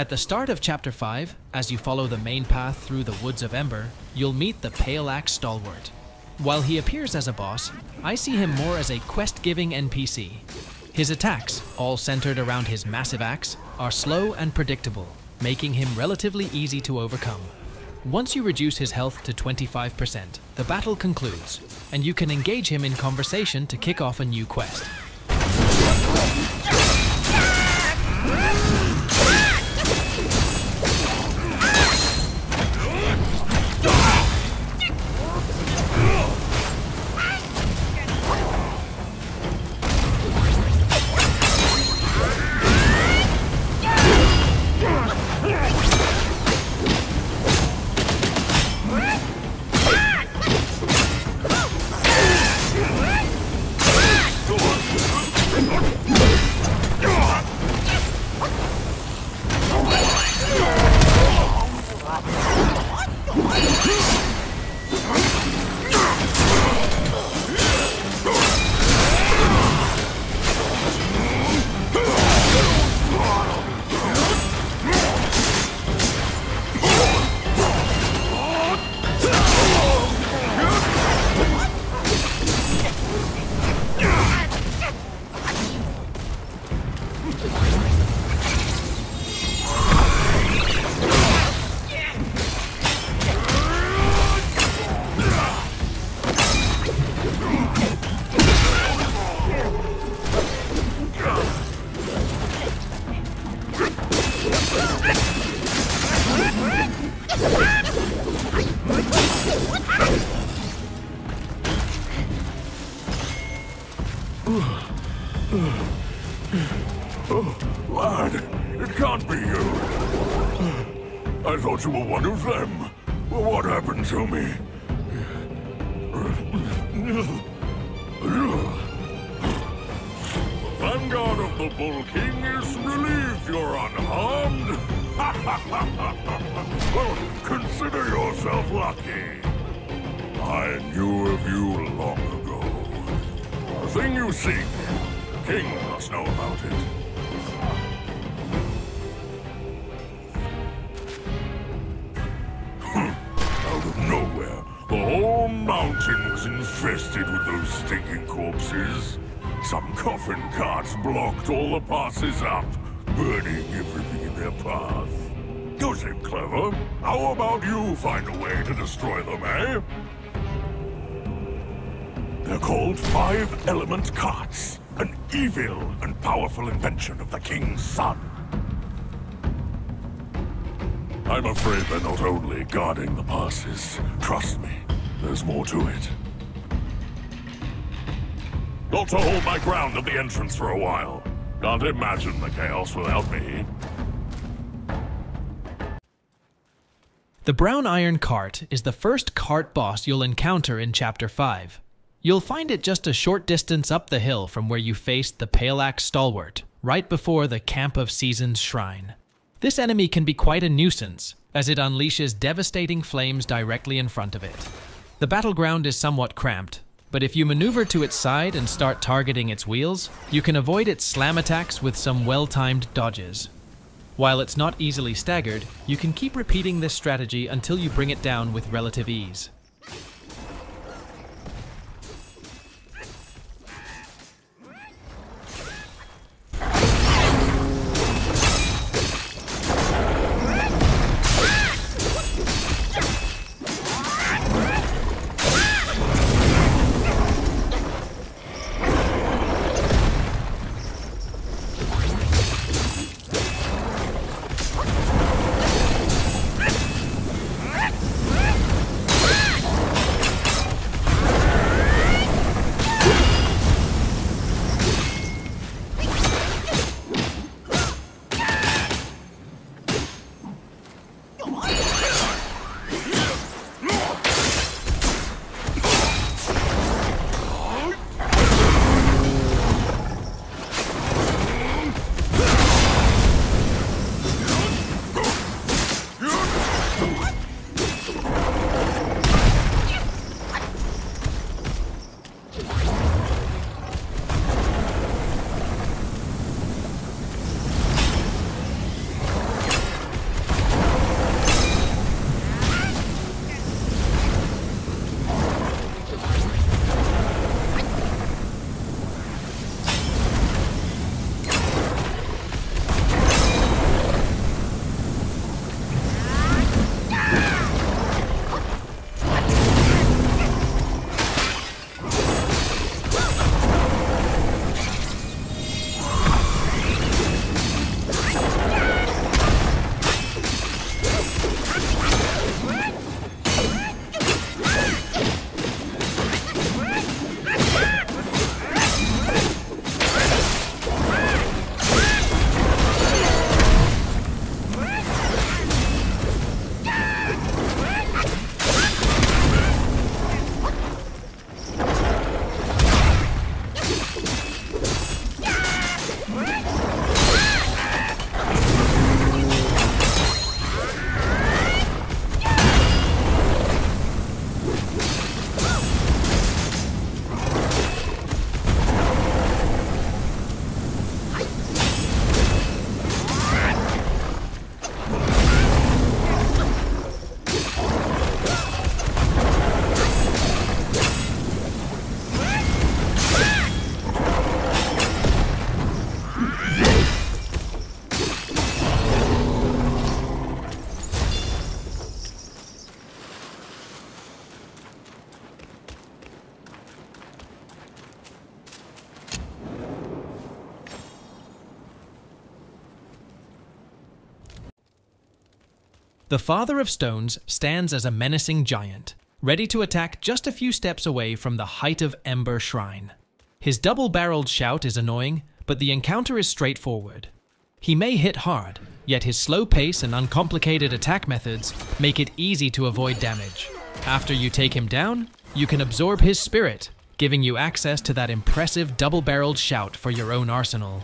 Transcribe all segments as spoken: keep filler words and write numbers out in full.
At the start of Chapter five, as you follow the main path through the Woods of Ember, you'll meet the Pale Axe Stalwart. While he appears as a boss, I see him more as a quest-giving N P C. His attacks, all centered around his massive axe, are slow and predictable, making him relatively easy to overcome. Once you reduce his health to twenty-five percent, the battle concludes, and you can engage him in conversation to kick off a new quest. You were one of them. What happened to me? The vanguard of the Bull King is relieved you're unharmed. Well, consider yourself lucky. I knew of you long ago. The thing you seek, King must know about it. Infested with those stinking corpses. Some coffin carts blocked all the passes up, burning everything in their path. You seem clever. How about you find a way to destroy them, eh? They're called Five Element carts, an evil and powerful invention of the King's son. I'm afraid they're not only guarding the passes. Trust me, there's more to it. Got to hold my ground at the entrance for a while. Can't imagine the chaos without me. The Brown Iron Cart is the first cart boss you'll encounter in Chapter five. You'll find it just a short distance up the hill from where you faced the Pale Axe Stalwart, right before the Camp of Seasons Shrine. This enemy can be quite a nuisance, as it unleashes devastating flames directly in front of it. The battleground is somewhat cramped, but if you maneuver to its side and start targeting its wheels, you can avoid its slam attacks with some well-timed dodges. While it's not easily staggered, you can keep repeating this strategy until you bring it down with relative ease. The Father of Stones stands as a menacing giant, ready to attack just a few steps away from the Height of Ember Shrine. His double-barreled shout is annoying, but the encounter is straightforward. He may hit hard, yet his slow pace and uncomplicated attack methods make it easy to avoid damage. After you take him down, you can absorb his spirit, giving you access to that impressive double-barreled shout for your own arsenal.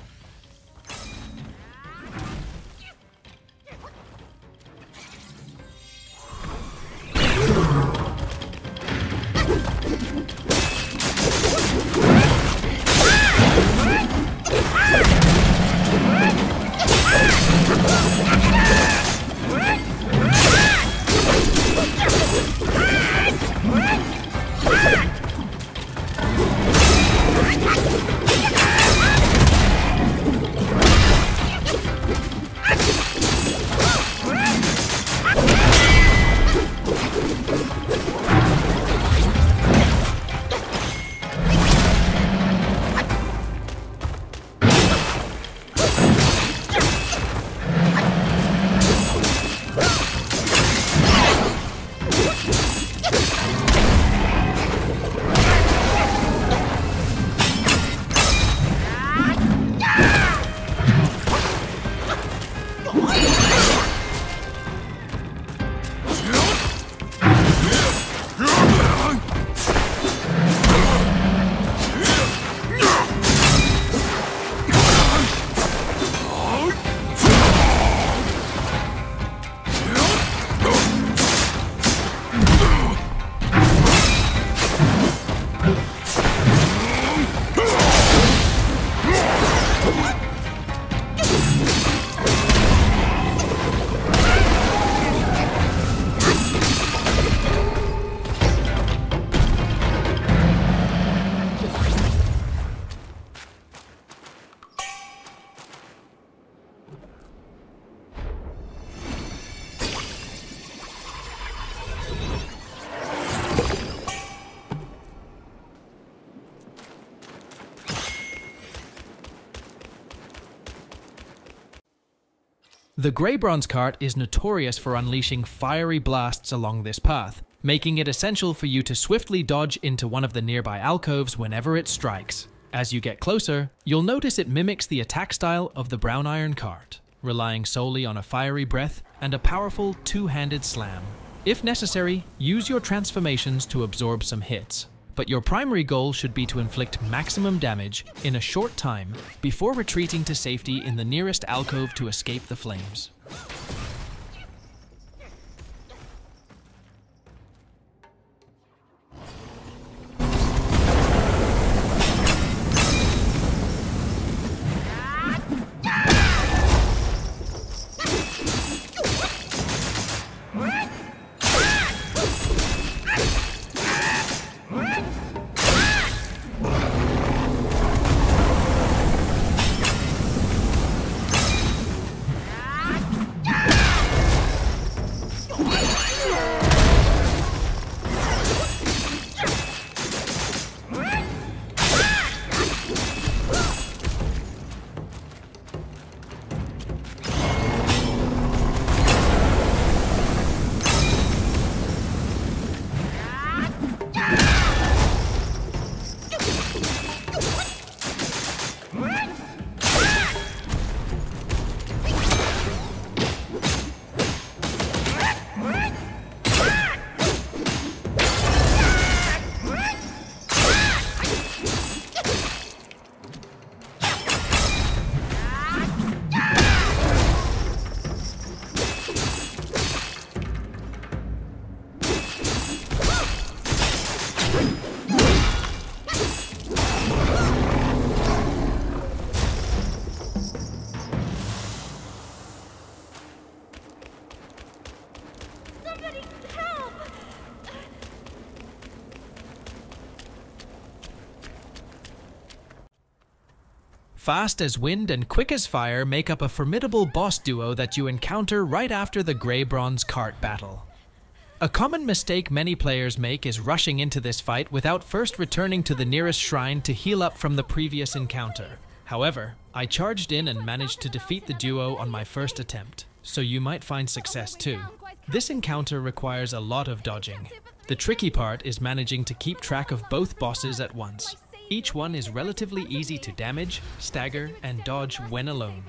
The Grey Bronze Cart is notorious for unleashing fiery blasts along this path, making it essential for you to swiftly dodge into one of the nearby alcoves whenever it strikes. As you get closer, you'll notice it mimics the attack style of the Brown Iron Cart, relying solely on a fiery breath and a powerful two-handed slam. If necessary, use your transformations to absorb some hits, but your primary goal should be to inflict maximum damage in a short time before retreating to safety in the nearest alcove to escape the flames. Fast as Wind and Quick as Fire make up a formidable boss duo that you encounter right after the Grey Bronze Cart battle. A common mistake many players make is rushing into this fight without first returning to the nearest shrine to heal up from the previous encounter. However, I charged in and managed to defeat the duo on my first attempt, so you might find success too. This encounter requires a lot of dodging. The tricky part is managing to keep track of both bosses at once. Each one is relatively easy to damage, stagger, and dodge when alone.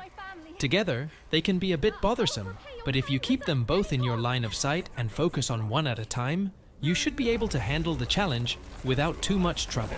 Together, they can be a bit bothersome, but if you keep them both in your line of sight and focus on one at a time, you should be able to handle the challenge without too much trouble.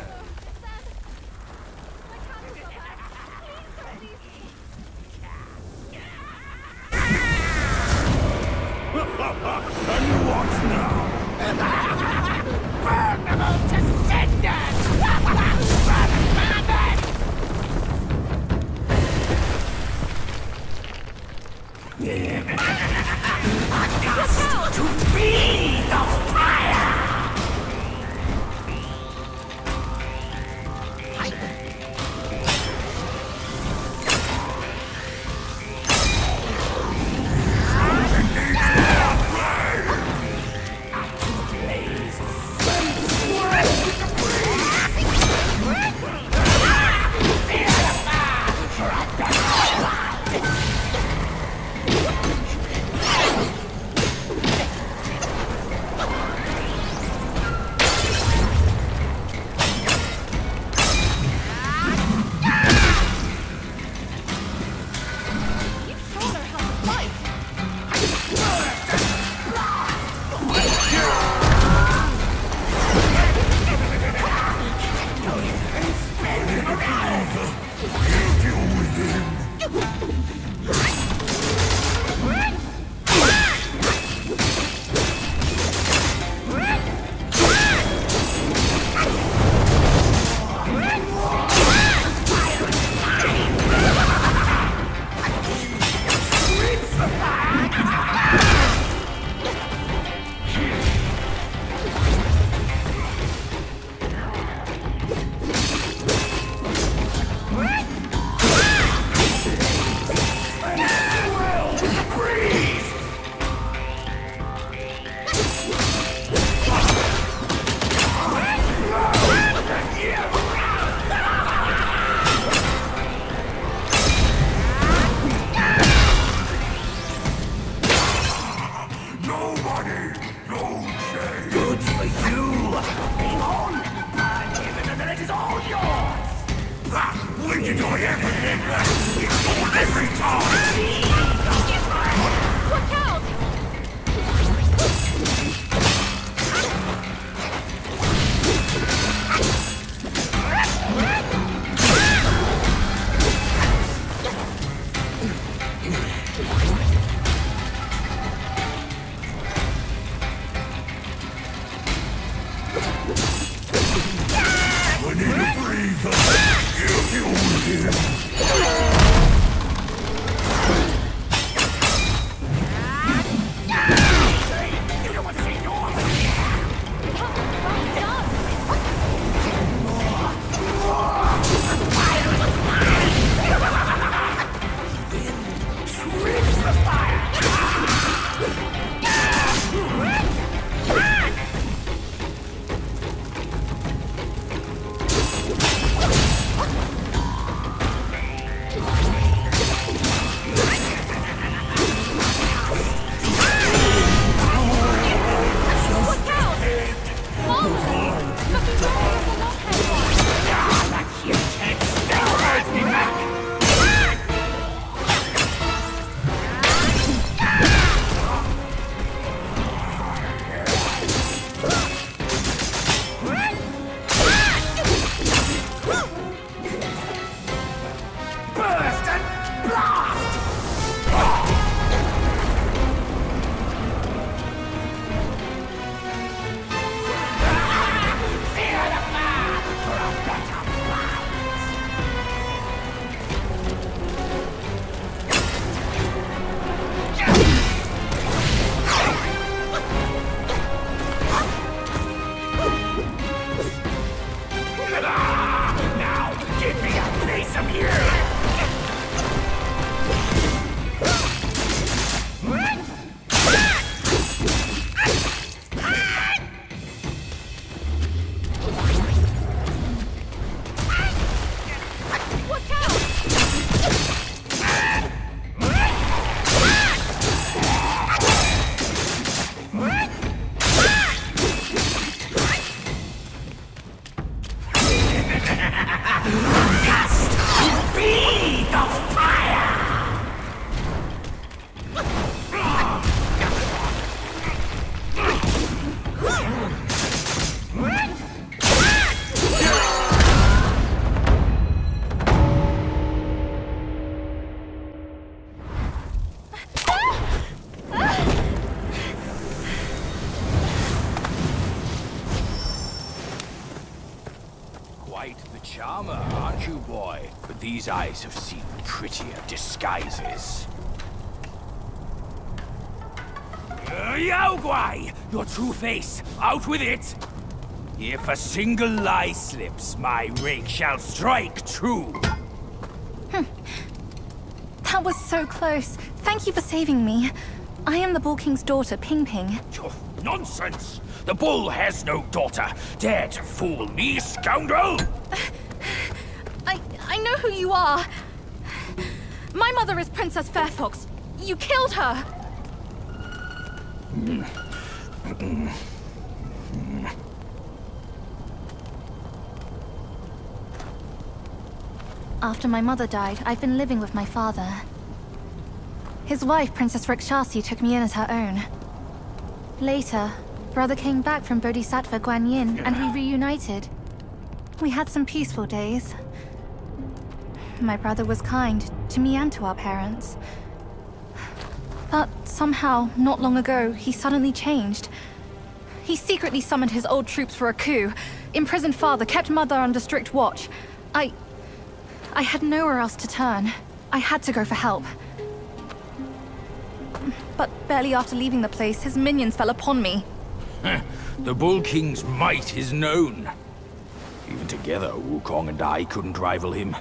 If you will. you, boy, but these eyes have seen prettier disguises. Uh, Yao Guai, your true face, out with it! If a single lie slips, my rake shall strike true! Hm. That was so close. Thank you for saving me. I am the Bull King's daughter, Ping Ping. Oh, nonsense! The bull has no daughter. Dare to fool me, scoundrel! I, I know who you are. My mother is Princess Fairfox. You killed her. After my mother died, I've been living with my father. His wife, Princess Rikshasi, took me in as her own. Later, Brother came back from Bodhisattva Guanyin, and we reunited. We had some peaceful days. My brother was kind, to me and to our parents. But somehow, not long ago, he suddenly changed. He secretly summoned his old troops for a coup, imprisoned father, kept mother under strict watch. I... I had nowhere else to turn. I had to go for help. But barely after leaving the place, his minions fell upon me. The Bull King's might is known. Even together, Wukong and I couldn't rival him.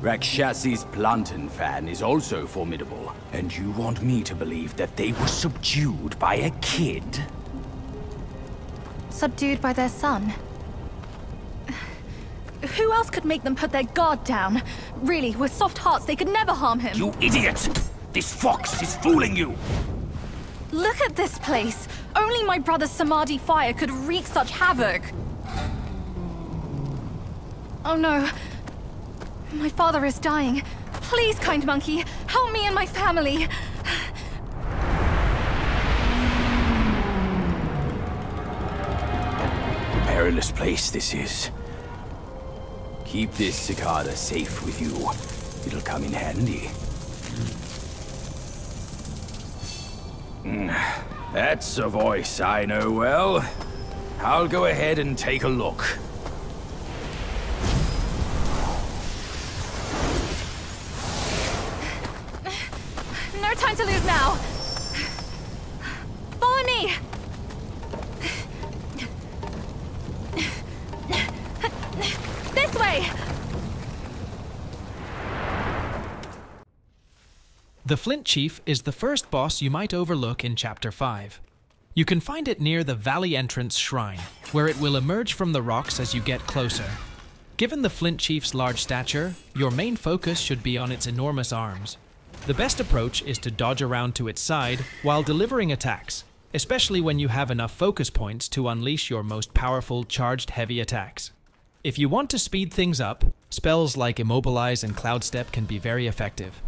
Rakshasi's plantain fan is also formidable. And you want me to believe that they were subdued by a kid? Subdued by their son? Who else could make them put their guard down? Really, with soft hearts, they could never harm him. You idiot! This fox is fooling you! Look at this place! Only my brother's Samadhi fire could wreak such havoc! Oh no! My father is dying! Please, kind monkey, help me and my family! A perilous place this is. Keep this cicada safe with you. It'll come in handy. Mm. That's a voice I know well. I'll go ahead and take a look. No time to lose now. Follow me. This way. The Flint Chief is the first boss you might overlook in Chapter five. You can find it near the Valley Entrance Shrine, where it will emerge from the rocks as you get closer. Given the Flint Chief's large stature, your main focus should be on its enormous arms. The best approach is to dodge around to its side while delivering attacks, especially when you have enough focus points to unleash your most powerful charged heavy attacks. If you want to speed things up, spells like Immobilize and Cloud Step can be very effective.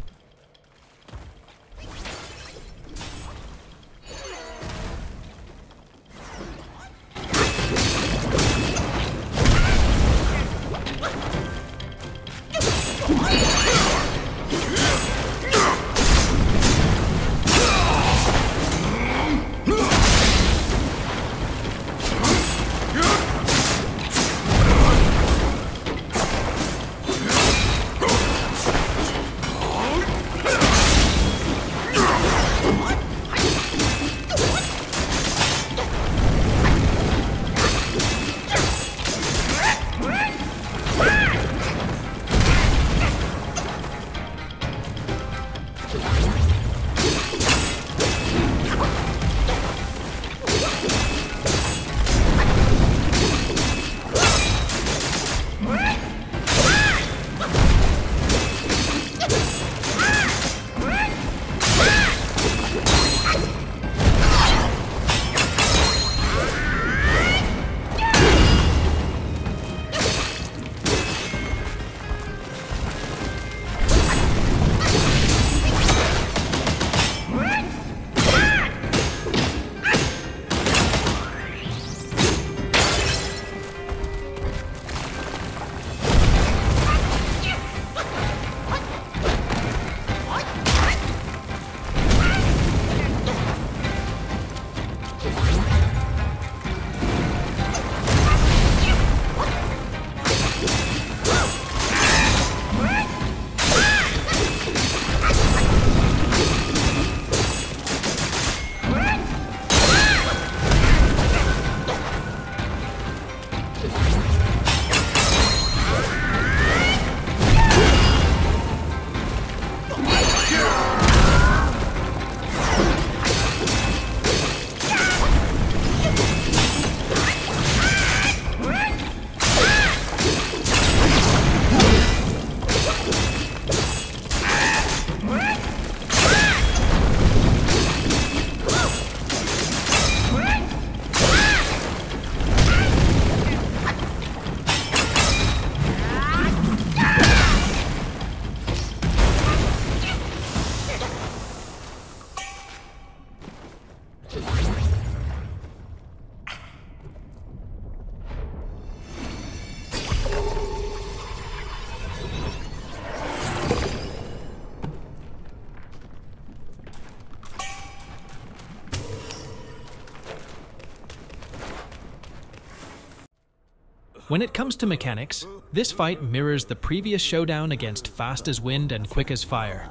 When it comes to mechanics, this fight mirrors the previous showdown against Fast as Wind and Quick as Fire.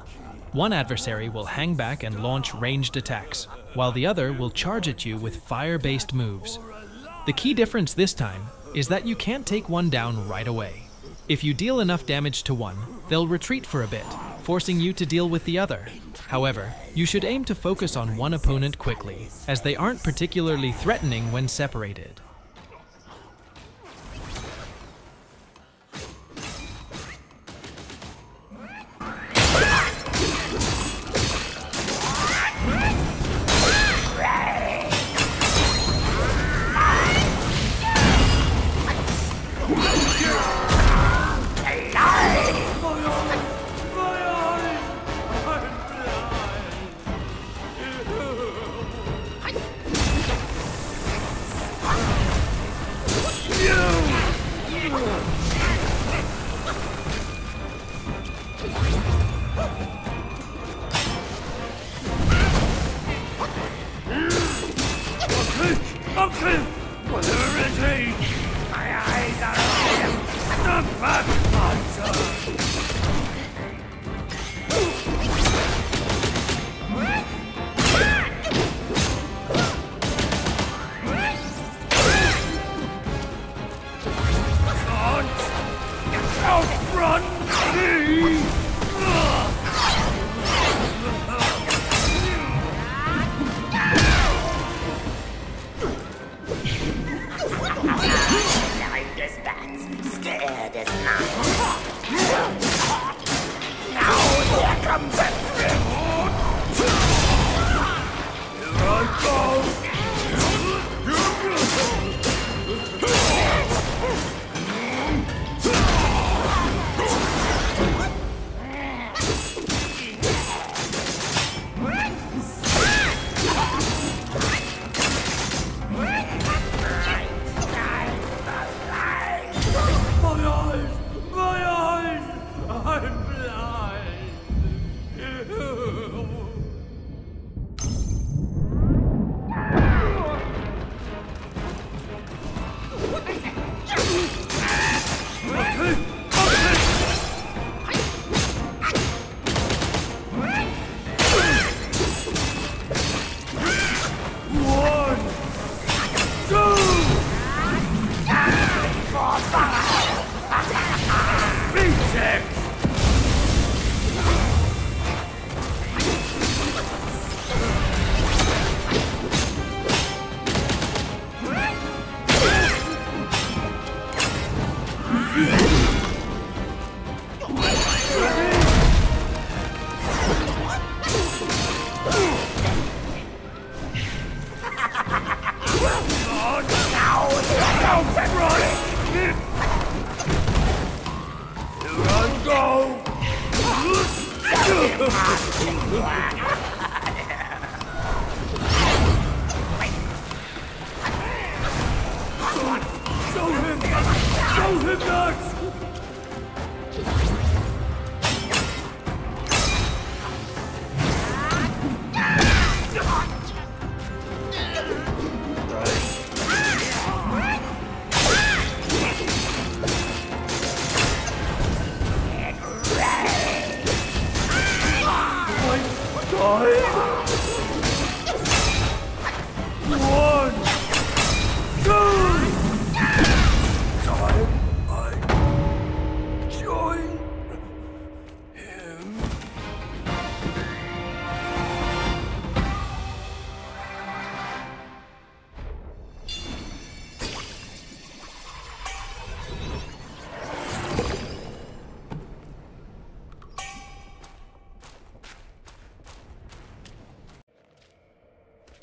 One adversary will hang back and launch ranged attacks, while the other will charge at you with fire-based moves. The key difference this time is that you can't take one down right away. If you deal enough damage to one, they'll retreat for a bit, forcing you to deal with the other. However, you should aim to focus on one opponent quickly, as they aren't particularly threatening when separated.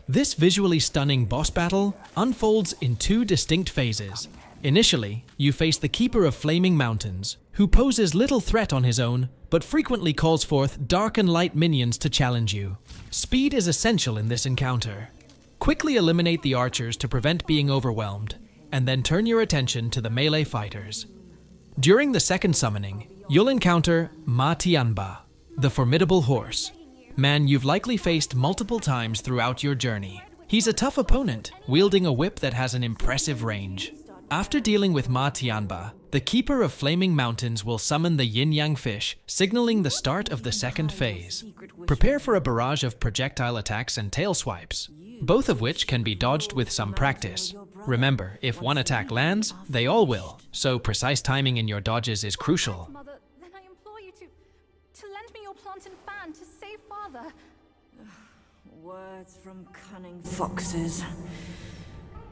This visually stunning boss battle unfolds in two distinct phases. Initially, you face the Keeper of Flaming Mountains, who poses little threat on his own, but frequently calls forth dark and light minions to challenge you. Speed is essential in this encounter. Quickly eliminate the archers to prevent being overwhelmed, and then turn your attention to the melee fighters. During the second summoning, you'll encounter Ma Tianba, the formidable horse. Man you've likely faced multiple times throughout your journey. He's a tough opponent, wielding a whip that has an impressive range. After dealing with Ma Tianba, the Keeper of Flaming Mountains will summon the Yin-Yang Fish, signaling the start of the second phase. Prepare for a barrage of projectile attacks and tail swipes, both of which can be dodged with some practice. Remember, if one attack lands, they all will, so precise timing in your dodges is crucial. Mother, then I implore you to, to lend me your plant and fan to save Father. Words from cunning foxes.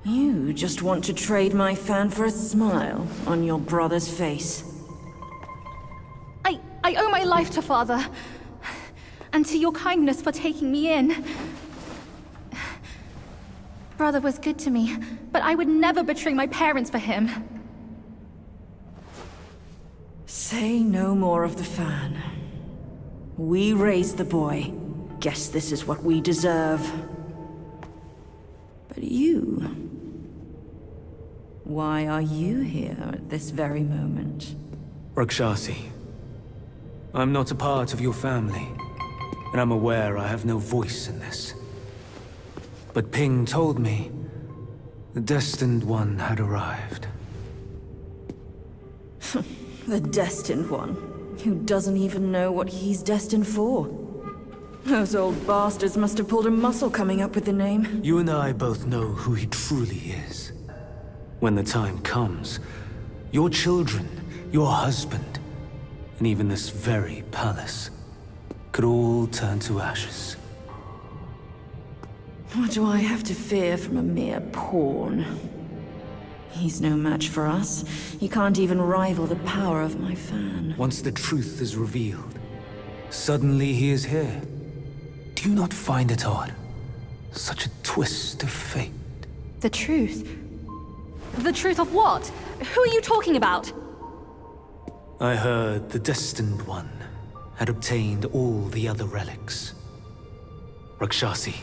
You just want to trade my fan for a smile on your brother's face. I... I owe my life to Father, and to your kindness for taking me in. Brother was good to me, but I would never betray my parents for him. Say no more of the fan. We raised the boy. Guess this is what we deserve. But you... why are you here at this very moment? Rakshasi, I'm not a part of your family, and I'm aware I have no voice in this. But Ping told me the Destined One had arrived. The Destined One, who doesn't even know what he's destined for. Those old bastards must have pulled a muscle coming up with the name. You and I both know who he truly is. When the time comes, your children, your husband, and even this very palace could all turn to ashes. What do I have to fear from a mere pawn? He's no match for us. He can't even rival the power of my fan. Once the truth is revealed, suddenly he is here. Do you not find it odd? Such a twist of fate. The truth? The truth of what? Who are you talking about? I heard the Destined One had obtained all the other relics. Rakshasi,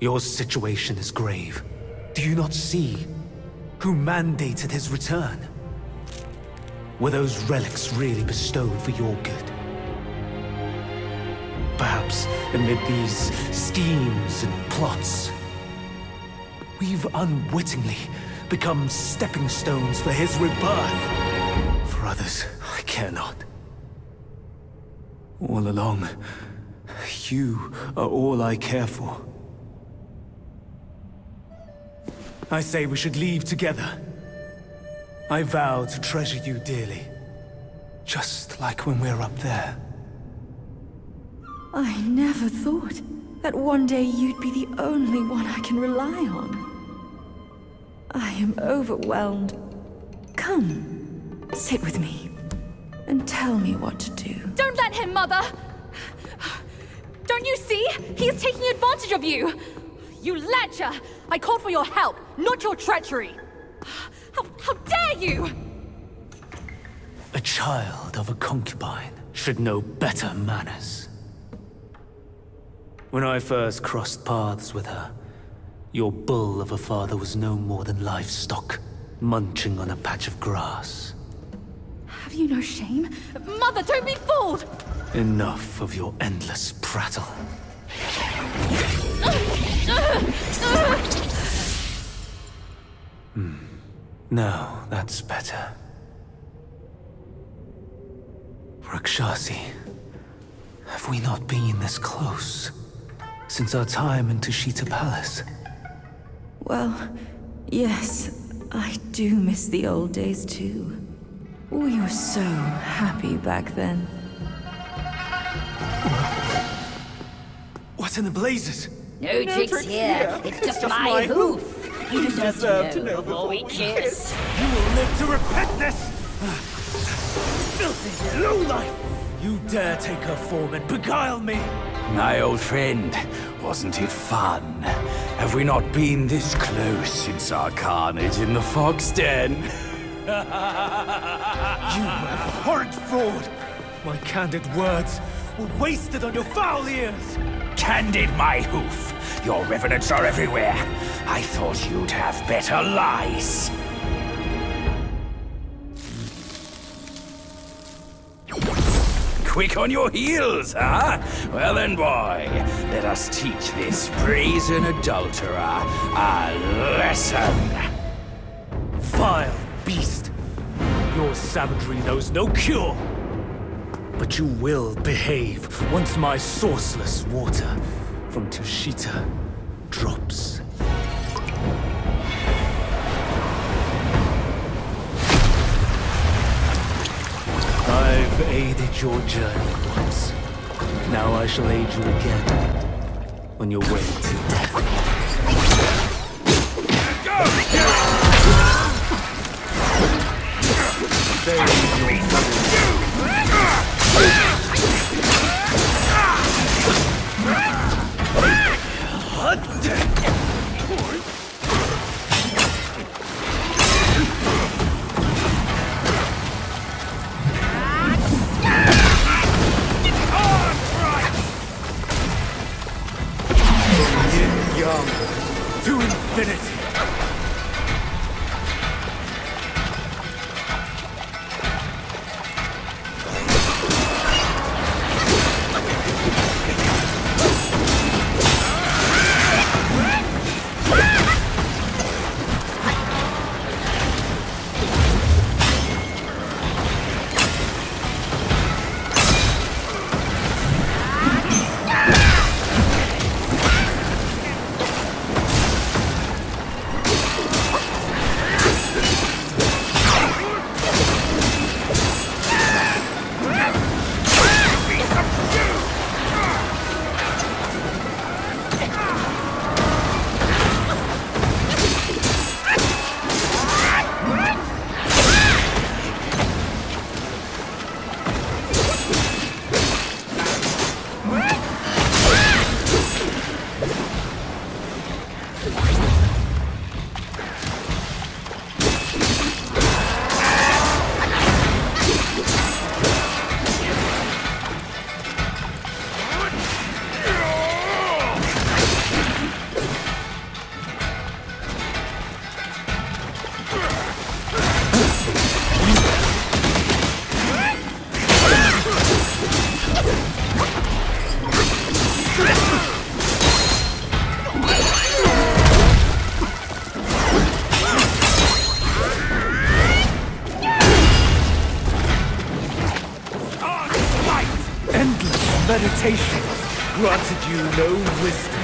your situation is grave. Do you not see? Who mandated his return? Were those relics really bestowed for your good? Perhaps amid these schemes and plots, we've unwittingly become stepping stones for his rebirth. For others, I care not. All along, you are all I care for. I say we should leave together. I vow to treasure you dearly, just like when we're up there. I never thought that one day you'd be the only one I can rely on. I am overwhelmed. Come, sit with me, and tell me what to do. Don't let him, Mother! Don't you see? He is taking advantage of you! You lecher! I called for your help, not your treachery! How, how dare you! A child of a concubine should know better manners. When I first crossed paths with her, your bull of a father was no more than livestock, munching on a patch of grass. Have you no shame? Mother, don't be fooled! Enough of your endless prattle. Hmm. Now, that's better. Rakshasi, have we not been this close since our time in Tushita Palace? Well, yes, I do miss the old days too. We were so happy back then. What in the blazes? No, no tricks, tricks here. here. It's, it's just, just my, my hoof. hoof. You deserve, deserve to know before we kiss. You will live to repent this! Filthy lowlife! You dare take her form and beguile me! My old friend, wasn't it fun? Have we not been this close since our carnage in the fox den? You abhorrent fraud! My candid words were wasted on your foul ears! Candid my hoof! Your revenants are everywhere! I thought you'd have better lies! Quick on your heels, huh? Well then, boy, let us teach this brazen adulterer a lesson. Vile beast! Your savagery knows no cure! But you will behave once my sourceless water from Tushita drops. I've aided your journey once. Now I shall aid you again on your way to death. Go! Go! To infinity! Granted you no wisdom.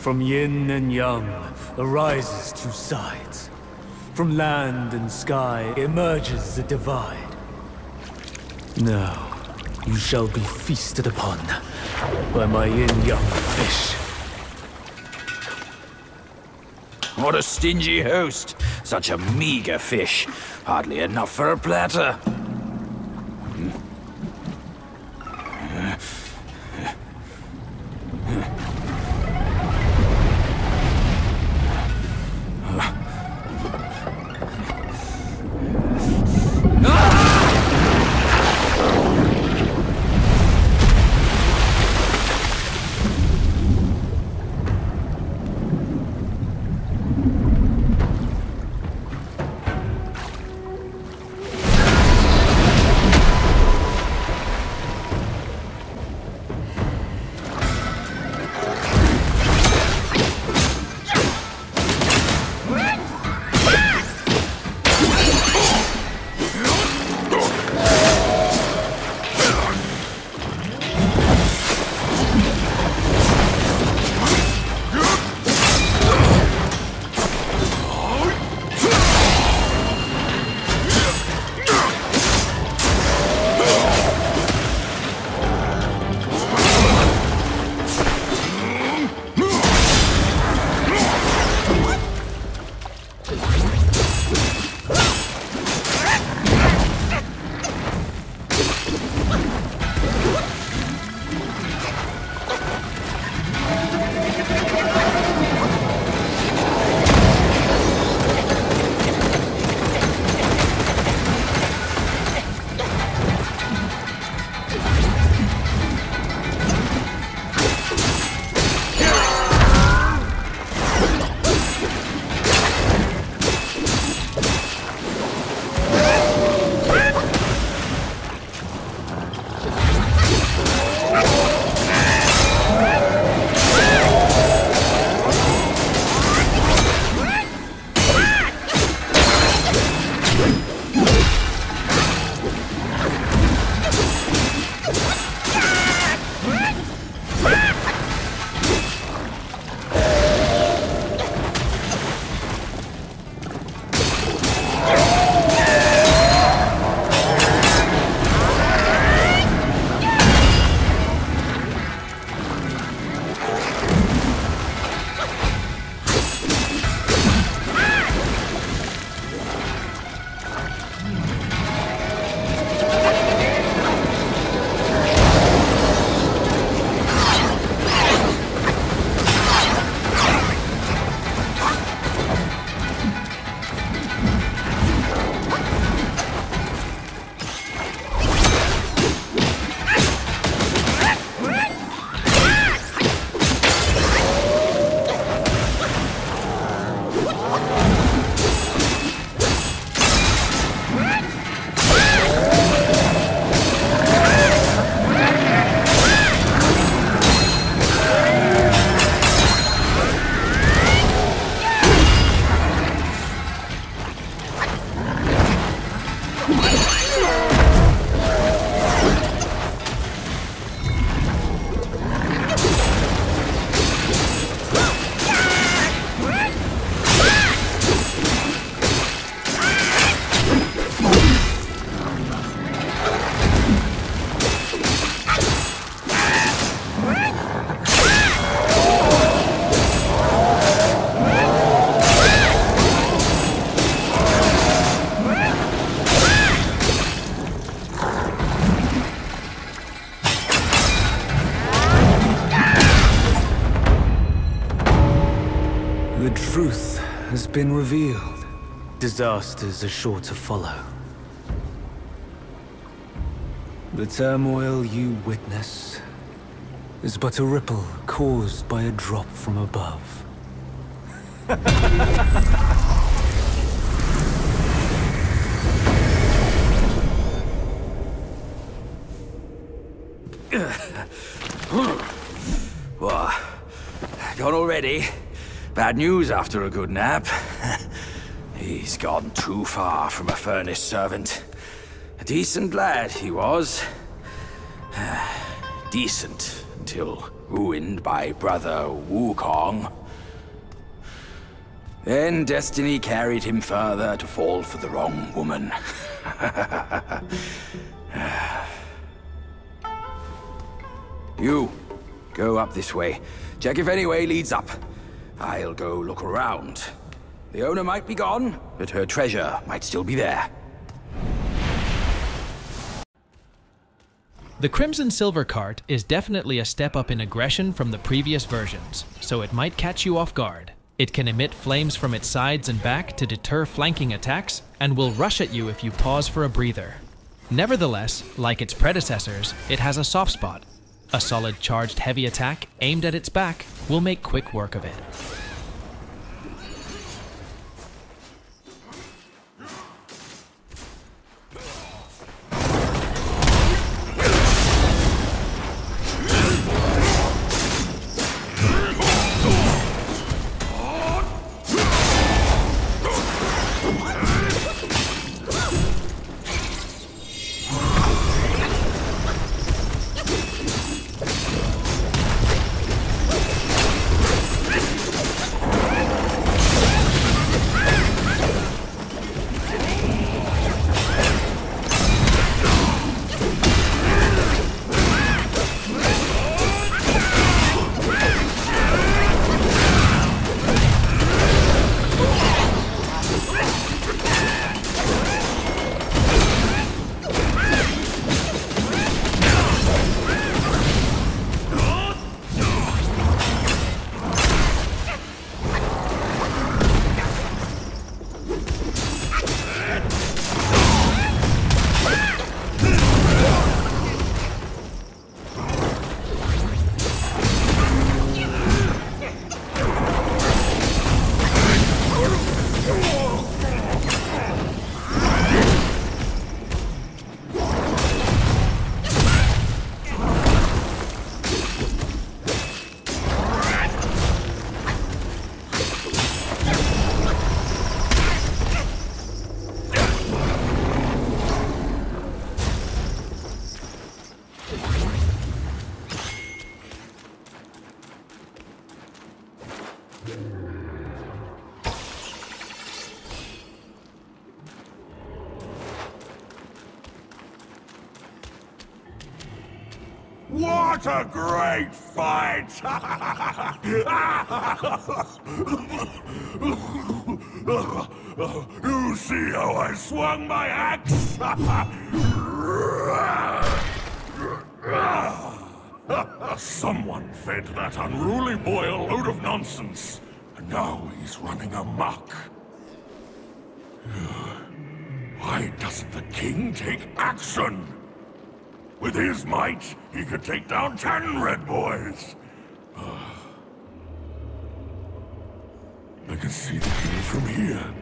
From yin and yang arises two sides. From land and sky emerges the divide. Now, you shall be feasted upon by my yin-yang fish. What a stingy host! Such a meager fish. Hardly enough for a platter. truth has been revealed. Disasters are sure to follow. The turmoil you witness is but a ripple caused by a drop from above. Well, gone already? Bad news after a good nap. He's gone too far from a furnished servant. A decent lad he was. Decent until ruined by brother Wukong. Then destiny carried him further to fall for the wrong woman. You, go up this way. Check if any way leads up. I'll go look around. The owner might be gone, but her treasure might still be there. The Crimson Silver Cart is definitely a step up in aggression from the previous versions, so it might catch you off guard. It can emit flames from its sides and back to deter flanking attacks, and will rush at you if you pause for a breather. Nevertheless, like its predecessors, it has a soft spot. A solid charged heavy attack aimed at its back will make quick work of it. What a great fight! You see how I swung my axe? Someone fed that unruly boy a load of nonsense, and now he's running amok. Why doesn't the king take action? With his might, he could take down ten Red Boys! Uh, I can see the king from here,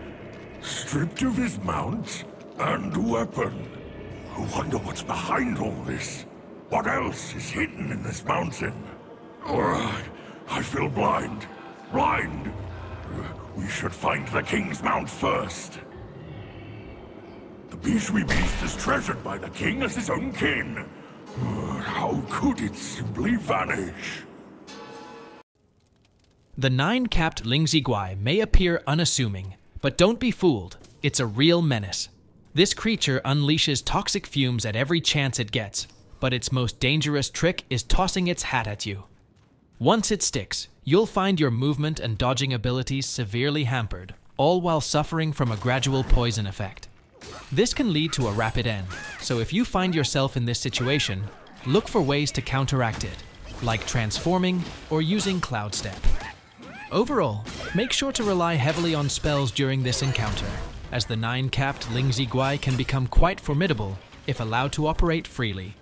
stripped of his mount and weapon. I wonder what's behind all this. What else is hidden in this mountain? Or uh, I feel blind. Blind! Uh, we should find the king's mount first. The Bishui Beast is treasured by the king as his own kin. Uh, how could it simply vanish? The nine-capped Lingzhi Guai may appear unassuming, but don't be fooled. It's a real menace. This creature unleashes toxic fumes at every chance it gets, but its most dangerous trick is tossing its hat at you. Once it sticks, you'll find your movement and dodging abilities severely hampered, all while suffering from a gradual poison effect. This can lead to a rapid end, so if you find yourself in this situation, look for ways to counteract it, like transforming or using Cloud Step. Overall, make sure to rely heavily on spells during this encounter, as the nine-capped Lingzhi Guai can become quite formidable if allowed to operate freely.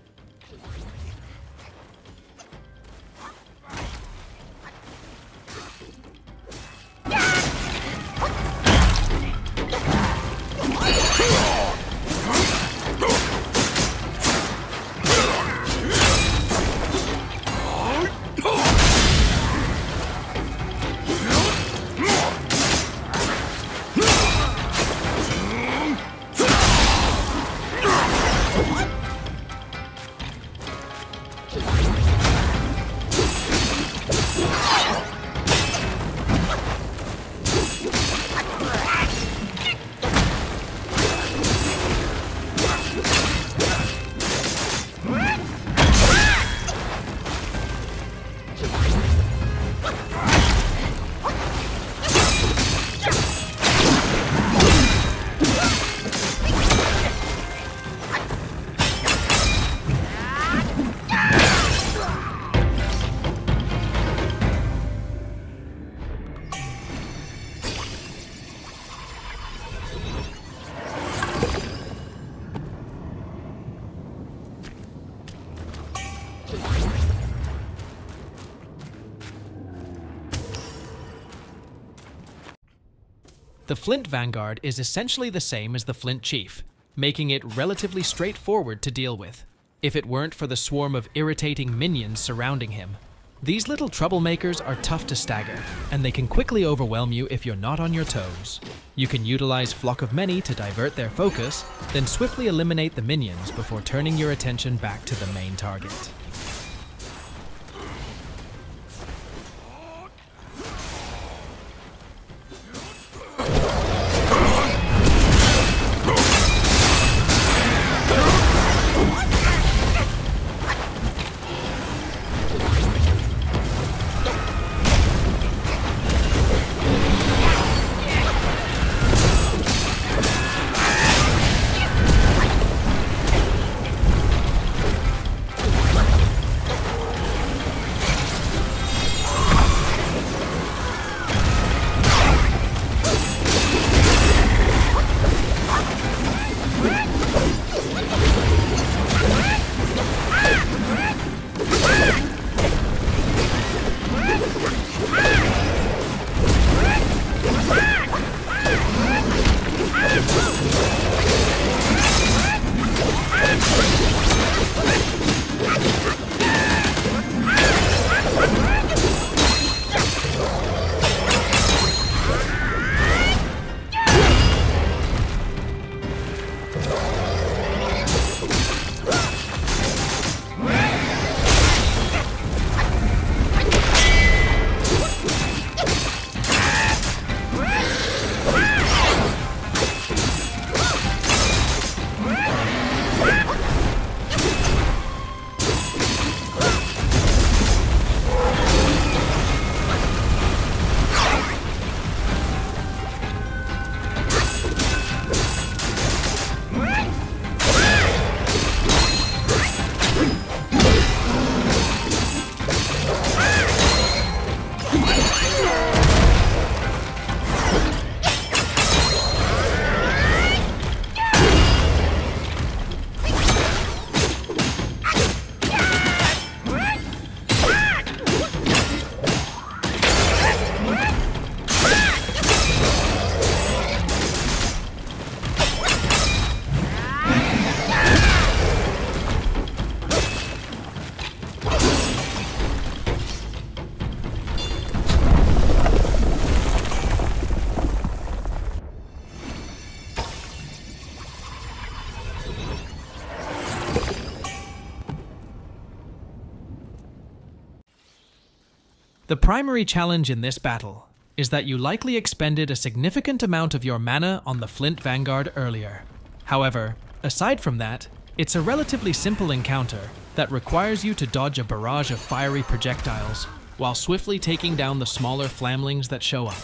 The Flint Vanguard is essentially the same as the Flint Chief, making it relatively straightforward to deal with, if it weren't for the swarm of irritating minions surrounding him. These little troublemakers are tough to stagger, and they can quickly overwhelm you if you're not on your toes. You can utilize Flock of Many to divert their focus, then swiftly eliminate the minions before turning your attention back to the main target. The primary challenge in this battle is that you likely expended a significant amount of your mana on the Flint Vanguard earlier. However, aside from that, it's a relatively simple encounter that requires you to dodge a barrage of fiery projectiles while swiftly taking down the smaller flamlings that show up.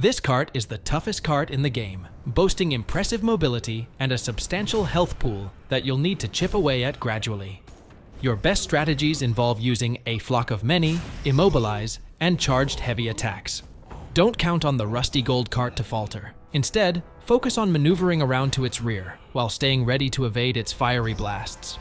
This cart is the toughest cart in the game, boasting impressive mobility and a substantial health pool that you'll need to chip away at gradually. Your best strategies involve using a Flock of Many, Immobilize, and charged heavy attacks. Don't count on the Rusty Gold Cart to falter. Instead, focus on maneuvering around to its rear, while staying ready to evade its fiery blasts.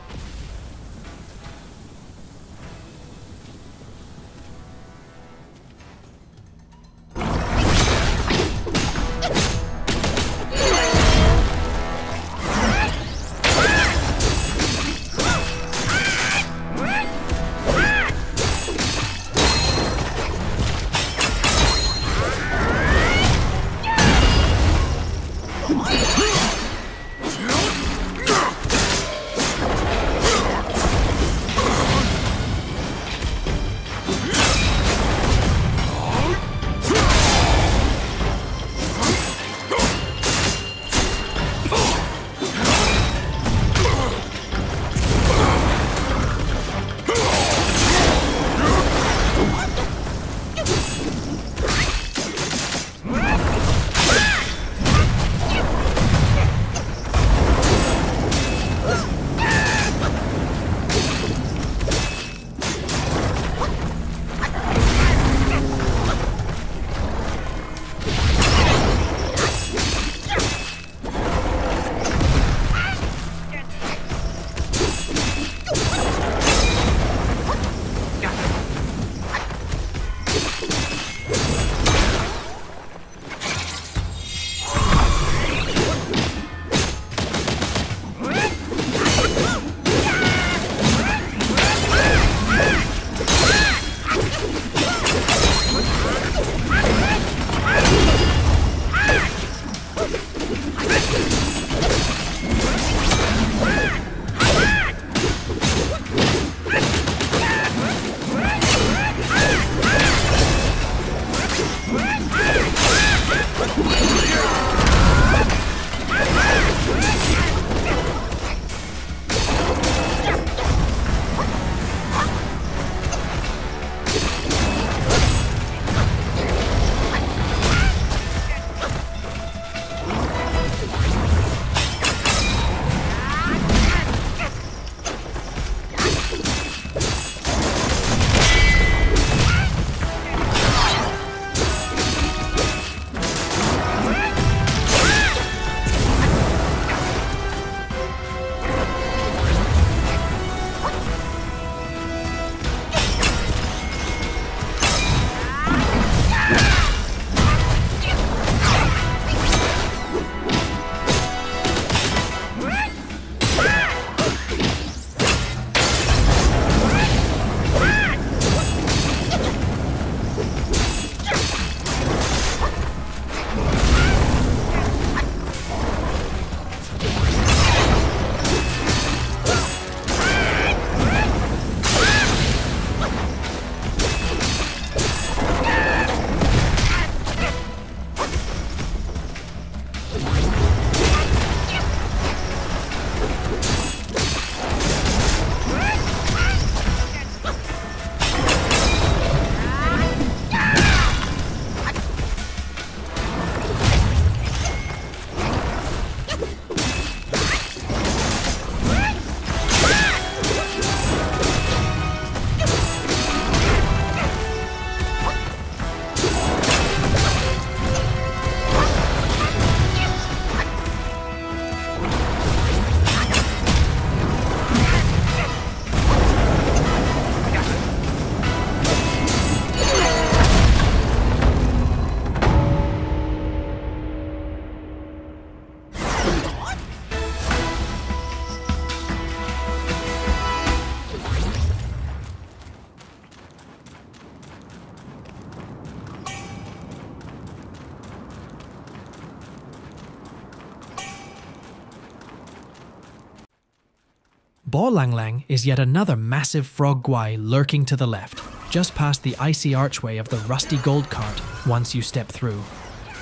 Bo Lang Lang is yet another massive frog guai lurking to the left, just past the icy archway of the Rusty Gold Cart once you step through.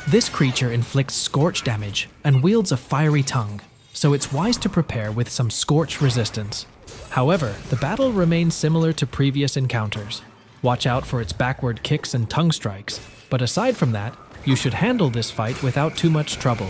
This creature inflicts scorch damage and wields a fiery tongue, so it's wise to prepare with some scorch resistance. However, the battle remains similar to previous encounters. Watch out for its backward kicks and tongue strikes, but aside from that, You should handle this fight without too much trouble.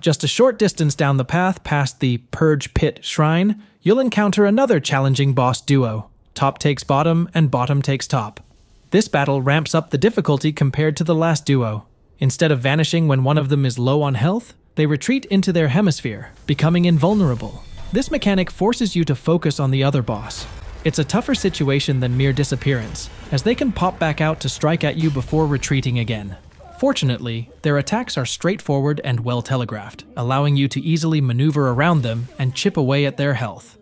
Just a short distance down the path past the Purge Pit Shrine, you'll encounter another challenging boss duo. Top takes bottom and bottom takes top. This battle ramps up the difficulty compared to the last duo. Instead of vanishing when one of them is low on health, they retreat into their hemisphere, becoming invulnerable. This mechanic forces you to focus on the other boss. It's a tougher situation than mere disappearance, as they can pop back out to strike at you before retreating again. Fortunately, their attacks are straightforward and well telegraphed, allowing you to easily maneuver around them and chip away at their health.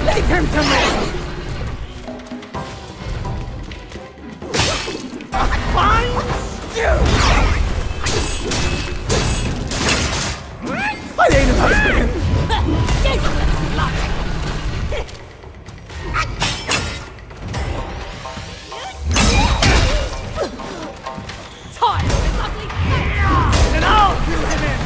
Leave him to me! Fine stew! I ain't a husband! Tired of his ugly face! And I'll do him in!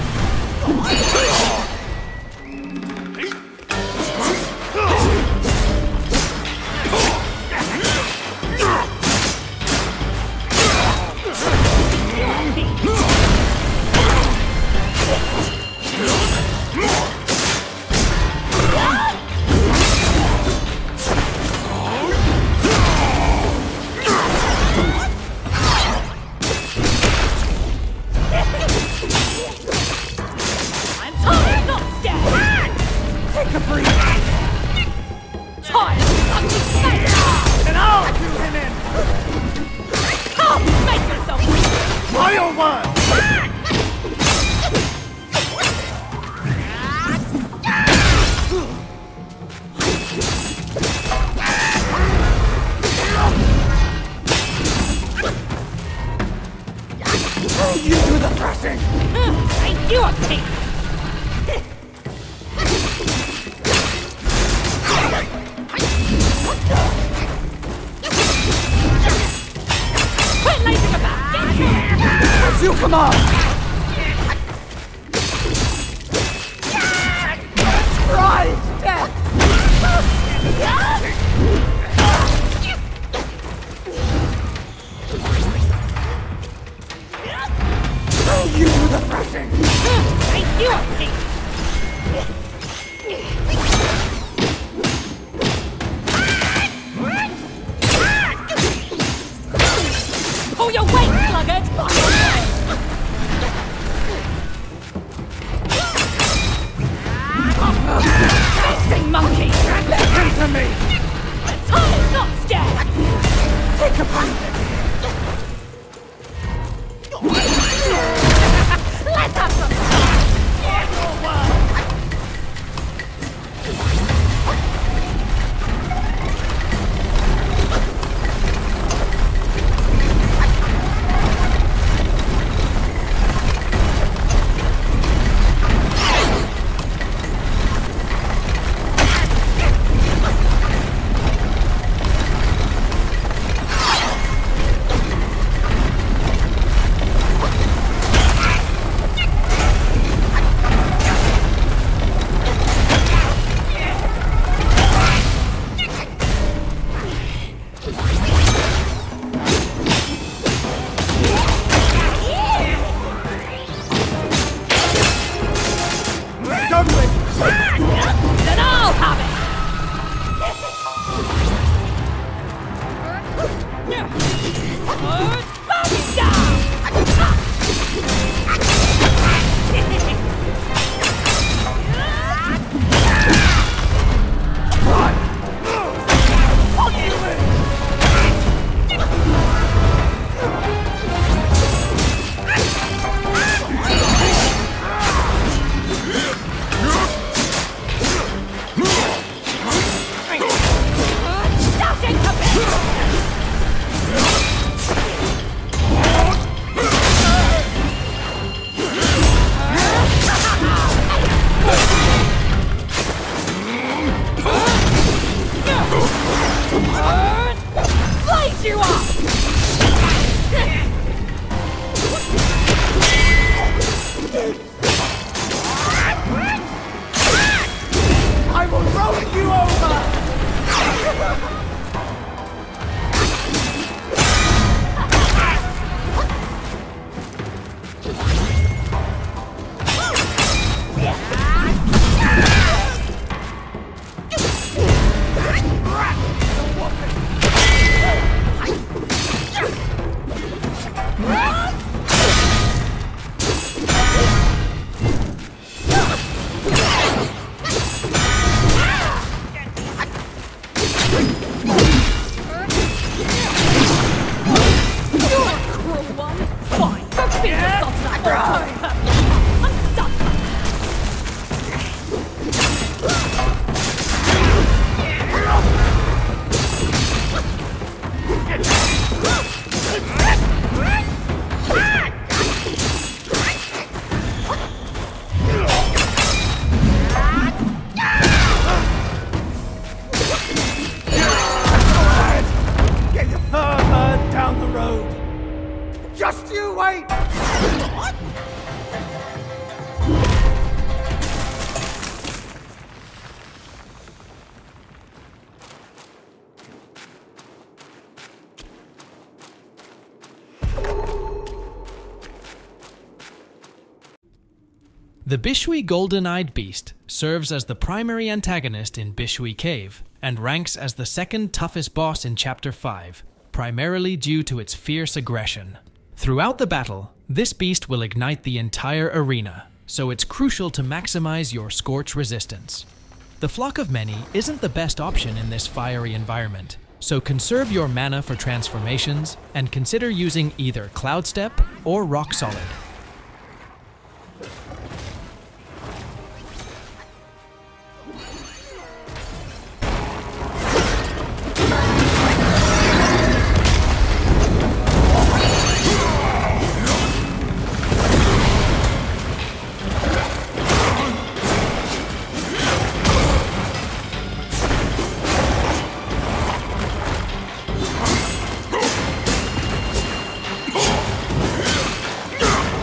The Bishui Golden-Eyed Beast serves as the primary antagonist in Bishui Cave and ranks as the second toughest boss in Chapter five, primarily due to its fierce aggression. Throughout the battle, this beast will ignite the entire arena, so it's crucial to maximize your scorch resistance. The Flock of Many isn't the best option in this fiery environment, so conserve your mana for transformations and consider using either Cloud Step or Rock Solid. No!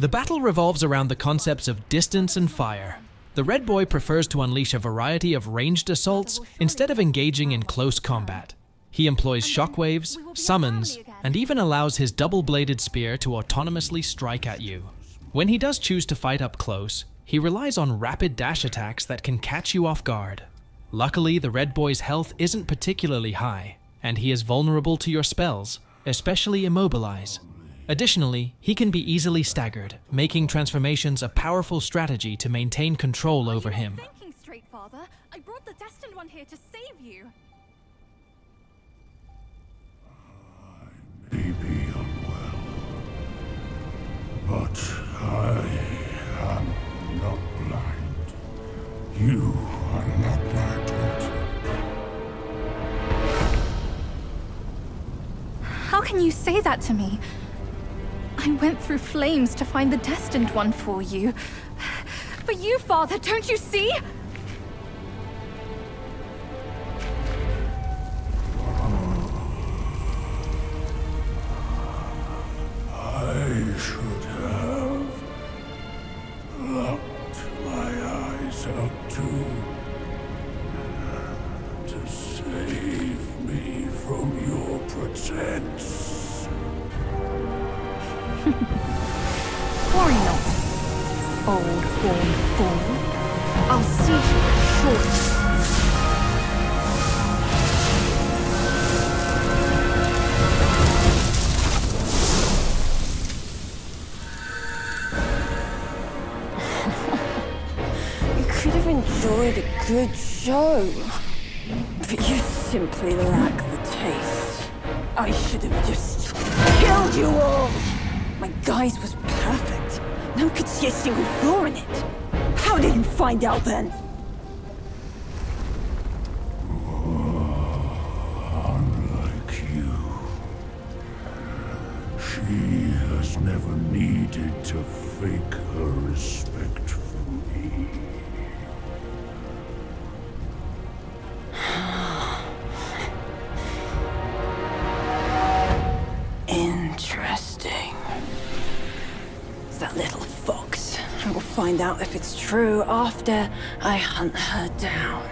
The battle revolves around the concepts of distance and fire. The Red Boy prefers to unleash a variety of ranged assaults instead of engaging in close combat. He employs shockwaves, summons, and even allows his double-bladed spear to autonomously strike at you. When he does choose to fight up close, he relies on rapid dash attacks that can catch you off guard. Luckily, the Red Boy's health isn't particularly high, and he is vulnerable to your spells, especially Immobilize. Additionally, he can be easily staggered, making transformations a powerful strategy to maintain control over him. Are you thinking straight, Father? I brought the destined one here to save you. I may be unwell, but I am not blind. You are not my daughter. How can you say that to me? I went through flames to find the destined one for you. But you, Father, don't you see? I should have locked my eyes up too, to save me from your pretense. Worry not, old born fool. I'll see you shortly. You could have enjoyed a good show, but you simply lack the taste. I should have just killed you all! My guise was perfect. No one could see a single flaw in it. How did you find out then? Oh, unlike you, she has never needed to fake her respect for me. Find out if it's true after I hunt her down.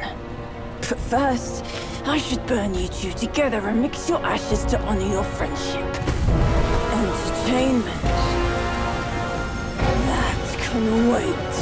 But first, I should burn you two together and mix your ashes to honor your friendship. Entertainment. That can wait.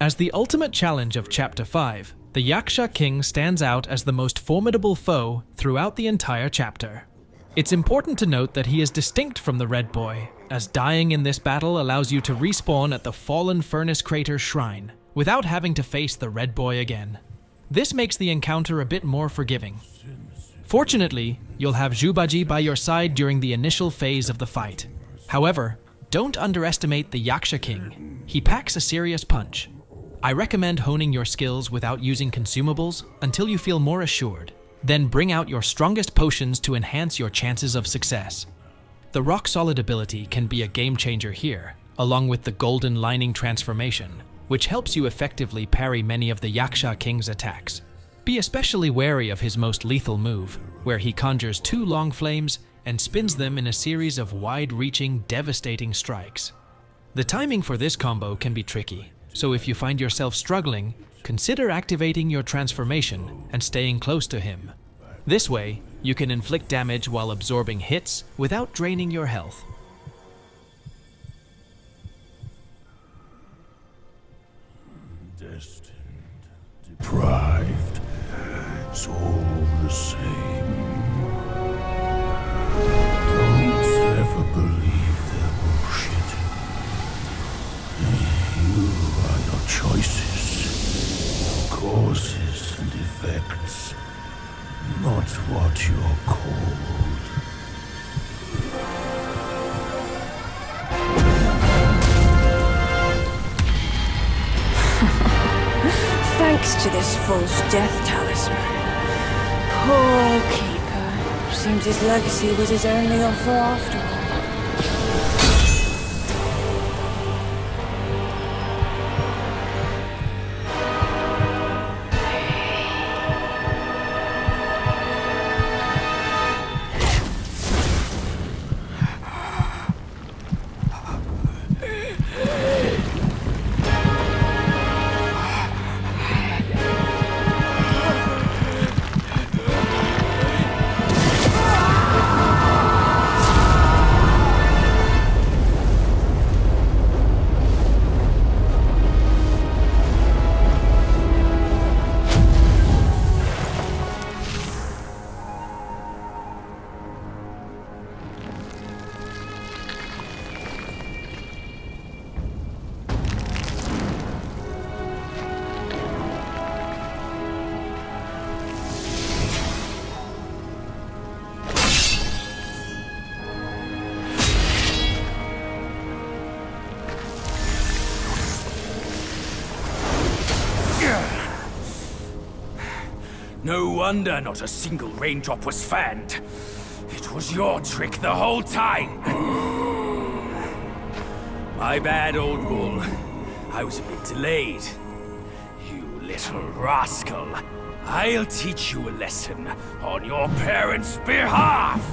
As the ultimate challenge of Chapter five, the Yaksha King stands out as the most formidable foe throughout the entire chapter. It's important to note that he is distinct from the Red Boy, as dying in this battle allows you to respawn at the Fallen Furnace Crater Shrine, without having to face the Red Boy again. This makes the encounter a bit more forgiving. Fortunately, you'll have Zhubaji by your side during the initial phase of the fight. However, don't underestimate the Yaksha King. He packs a serious punch. I recommend honing your skills without using consumables until you feel more assured, then bring out your strongest potions to enhance your chances of success. The Rock Solid ability can be a game changer here, along with the Golden Lining transformation, which helps you effectively parry many of the Yaksha King's attacks. Be especially wary of his most lethal move, where he conjures two long flames and spins them in a series of wide-reaching, devastating strikes. The timing for this combo can be tricky, so if you find yourself struggling, consider activating your transformation and staying close to him. This way, you can inflict damage while absorbing hits without draining your health. Destined, deprived, it's all the same. Don't ever believe their bullshit. You choices, causes and effects, not what you're called. Thanks to this false death talisman, poor Keeper. Seems his legacy was his only offer after all. No wonder not a single raindrop was fanned. It was your trick the whole time. My bad, old bull. I was a bit delayed. You little rascal. I'll teach you a lesson on your parents' behalf.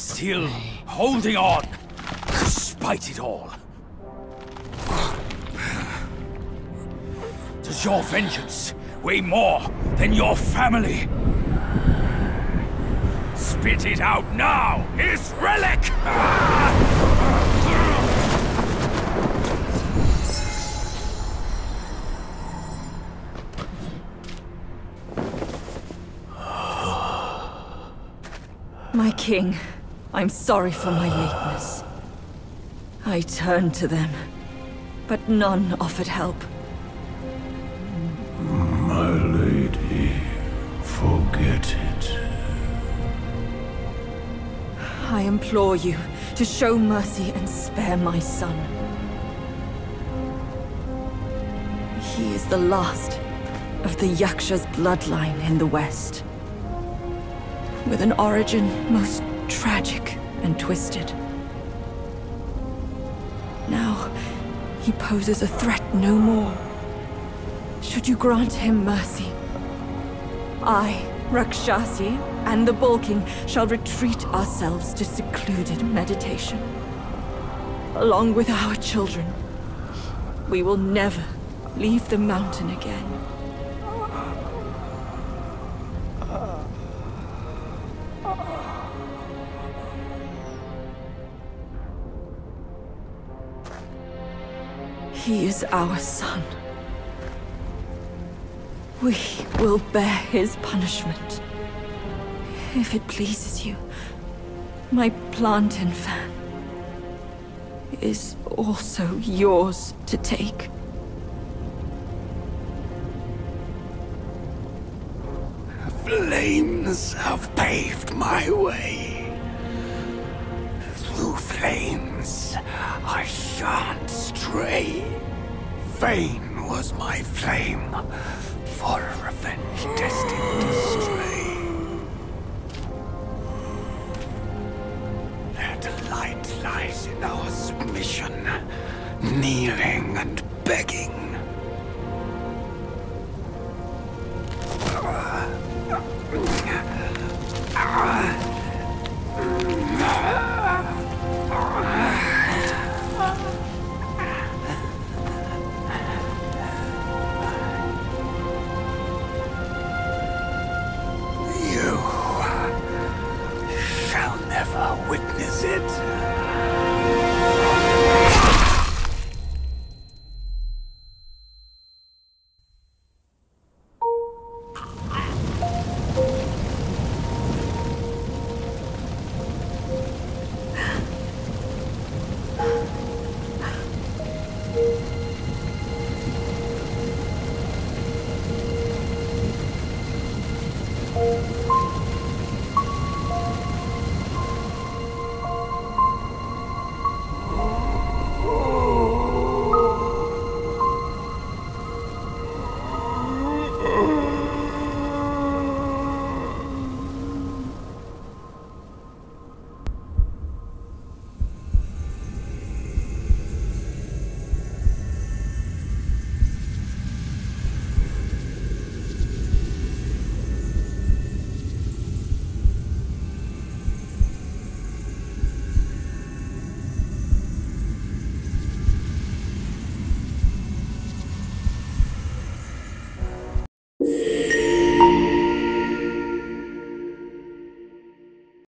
Still holding on, despite it all. Does your vengeance weigh more than your family? Spit it out now, his relic! My king. I'm sorry for my lateness. I turned to them, but none offered help. My lady, forget it. I implore you to show mercy and spare my son. He is the last of the Yaksha's bloodline in the West, with an origin most tragic and twisted. Now, he poses a threat no more. Should you grant him mercy, I, Rakshasi, and the Bull King shall retreat ourselves to secluded meditation. Along with our children, we will never leave the mountain again. He is our son. We will bear his punishment. If it pleases you, my plantain fan is also yours to take. Flames have paved my way. Through flames, I shan't stray. Vain was my flame for revenge destined to stray. That light lies in our submission, kneeling and begging.